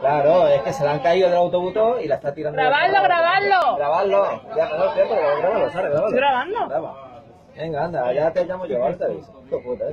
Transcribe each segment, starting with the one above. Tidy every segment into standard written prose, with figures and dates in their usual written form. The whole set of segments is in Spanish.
Claro, es que se la han caído del autobús y la está tirando. Grabadlo. Ya, pero grábalo, sale, grabalo. Grabando. Graba. Venga, anda, ya te llamo yo, ahorita dice. Hijo puta.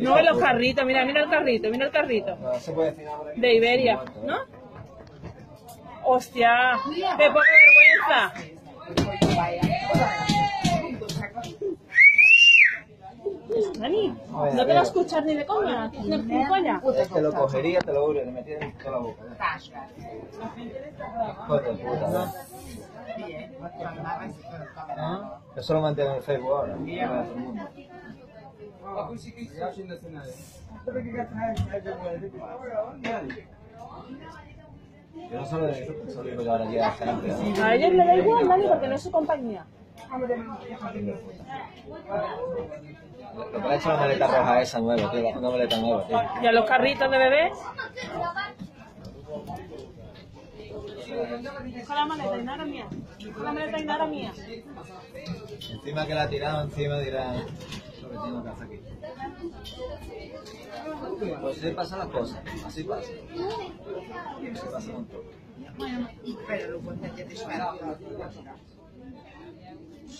No, ve los carritos, mira el carrito. No, se puede decir nada. De Iberia, ¿no? Hostia, de poca vergüenza. Dani, no te lo escuchas ni de coña. Te lo cogería, te lo juro, te metías en toda la boca. Yo solo mantengo el Facebook ahora. Yo no solo de eso digo yo ahora ya. A ellos le da igual, Dani, porque no es su compañía. Lo que le he hecho la maleta roja esa nueva, tío, una maleta nueva, tío. ¿Y a los carritos de bebé? Con la maleta y nada mía. Encima que la ha tirado, encima dirá lo que tengo que hacer aquí. Pues sí pasan las cosas, así pasa. Así pasa con todo. Bueno, pero lo puedes hacer